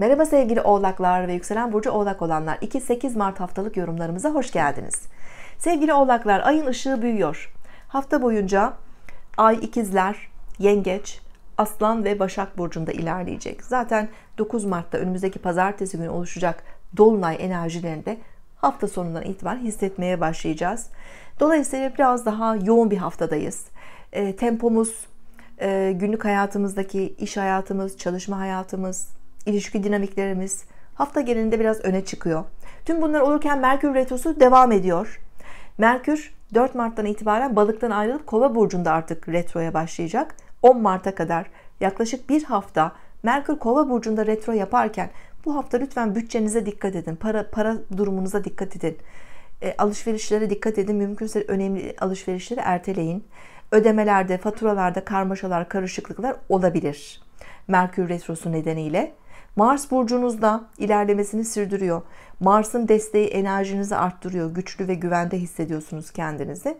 Merhaba sevgili oğlaklar ve yükselen burcu oğlak olanlar, 2-8 Mart haftalık yorumlarımıza hoş geldiniz. Sevgili oğlaklar, ayın ışığı büyüyor. Hafta boyunca ay ikizler, yengeç, aslan ve başak burcunda ilerleyecek. Zaten 9 Mart'ta önümüzdeki pazartesi günü oluşacak dolunay enerjilerini de hafta sonundan itibaren hissetmeye başlayacağız. Dolayısıyla biraz daha yoğun bir haftadayız. Tempomuz, günlük hayatımızdaki iş hayatımız, çalışma hayatımız, ilişki dinamiklerimiz hafta genelinde biraz öne çıkıyor. Tüm bunlar olurken Merkür retrosu devam ediyor. Merkür 4 Mart'tan itibaren balıktan ayrılıp kova burcunda artık retroya başlayacak. 10 Mart'a kadar yaklaşık bir hafta Merkür kova burcunda retro yaparken bu hafta lütfen bütçenize dikkat edin. Para durumunuza dikkat edin. Alışverişlere dikkat edin. Mümkünse önemli alışverişleri erteleyin. Ödemelerde, faturalarda karmaşalar, karışıklıklar olabilir. Merkür retrosu nedeniyle. Mars burcunuzda ilerlemesini sürdürüyor. Mars'ın desteği enerjinizi arttırıyor. Güçlü ve güvende hissediyorsunuz kendinizi.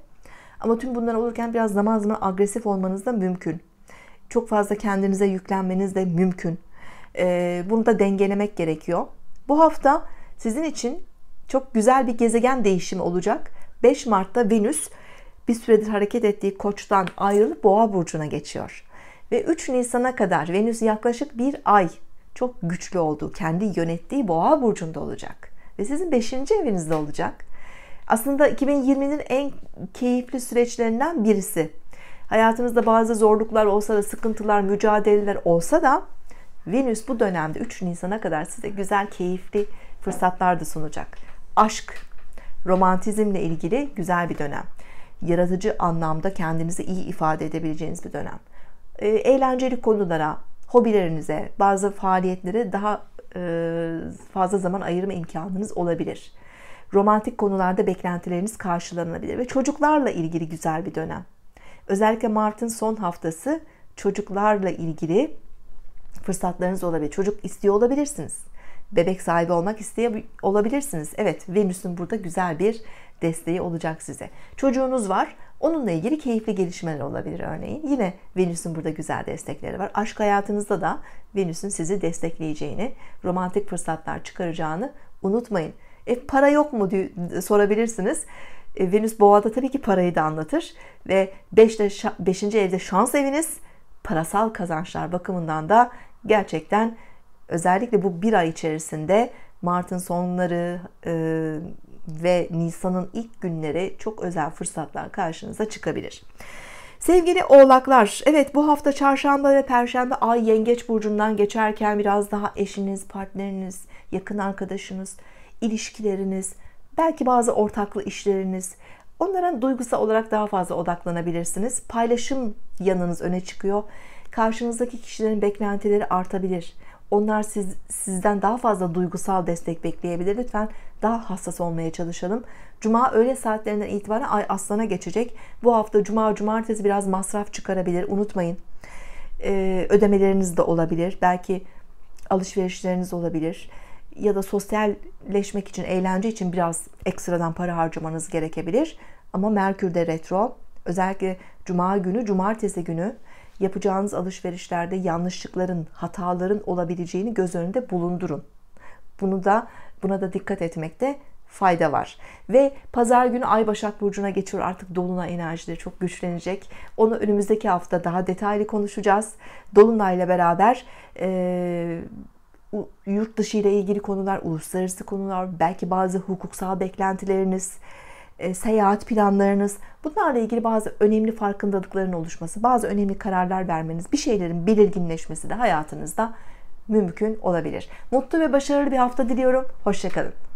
Ama tüm bunlar olurken biraz zaman zaman agresif olmanız da mümkün. Çok fazla kendinize yüklenmeniz de mümkün. Bunu da dengelemek gerekiyor. Bu hafta sizin için çok güzel bir gezegen değişimi olacak. 5 Mart'ta Venüs bir süredir hareket ettiği Koç'tan ayrılıp Boğa burcuna geçiyor. Ve 3 Nisan'a kadar Venüs yaklaşık bir ay çok güçlü olduğu, kendi yönettiği Boğa burcunda olacak. Ve sizin 5. evinizde olacak. Aslında 2020'nin en keyifli süreçlerinden birisi. Hayatınızda bazı zorluklar olsa da, sıkıntılar, mücadeleler olsa da Venüs bu dönemde 3 Nisan'a kadar size güzel, keyifli fırsatlar da sunacak. Aşk, romantizmle ilgili güzel bir dönem. Yaratıcı anlamda kendinizi iyi ifade edebileceğiniz bir dönem. Eğlenceli konulara, hobilerinize, bazı faaliyetlere daha fazla zaman ayırma imkanınız olabilir. Romantik konularda beklentileriniz karşılanabilir ve çocuklarla ilgili güzel bir dönem. Özellikle Mart'ın son haftası çocuklarla ilgili fırsatlarınız olabilir. Çocuk istiyor olabilirsiniz. Bebek sahibi olmak isteyebilir olabilirsiniz. Evet, Venüs'ün burada güzel bir desteği olacak size. Çocuğunuz var. Onunla ilgili keyifli gelişmeler olabilir örneğin. Yine Venüs'ün burada güzel destekleri var. Aşk hayatınızda da Venüs'ün sizi destekleyeceğini, romantik fırsatlar çıkaracağını unutmayın. Para yok mu diye sorabilirsiniz. Venüs Boğa'da tabii ki parayı da anlatır. Ve 5. evde şans eviniz, parasal kazançlar bakımından da gerçekten özellikle bu bir ay içerisinde Mart'ın sonları ve Nisan'ın ilk günleri çok özel fırsatlar karşınıza çıkabilir. Sevgili oğlaklar, evet bu hafta çarşamba ve perşembe ay yengeç burcundan geçerken biraz daha eşiniz, partneriniz, yakın arkadaşınız, ilişkileriniz, belki bazı ortaklı işleriniz, onlara duygusal olarak daha fazla odaklanabilirsiniz. Paylaşım yanınız öne çıkıyor. Karşınızdaki kişilerin beklentileri artabilir. Onlar sizden daha fazla duygusal destek bekleyebilir. Lütfen daha hassas olmaya çalışalım. Cuma öğle saatlerinden itibaren ay aslana geçecek. Bu hafta cuma, cumartesi biraz masraf çıkarabilir. Unutmayın. Ödemeleriniz de olabilir. Belki alışverişleriniz olabilir. Ya da sosyalleşmek için, eğlence için biraz ekstradan para harcamanız gerekebilir. Ama Merkür'de retro. Özellikle cuma günü, cumartesi günü yapacağınız alışverişlerde yanlışlıkların, hataların olabileceğini göz önünde bulundurun. Buna da dikkat etmekte fayda var. Ve pazar günü ay Başak burcuna geçiyor. Artık dolunay enerjileri çok güçlenecek. Onu önümüzdeki hafta daha detaylı konuşacağız. Dolunayla beraber yurt dışı ile ilgili konular, uluslararası konular, belki bazı hukuksal beklentileriniz, seyahat planlarınız, bunlarla ilgili bazı önemli farkındalıkların oluşması, bazı önemli kararlar vermeniz, bir şeylerin belirginleşmesi de hayatınızda mümkün olabilir. Mutlu ve başarılı bir hafta diliyorum. Hoşça kalın.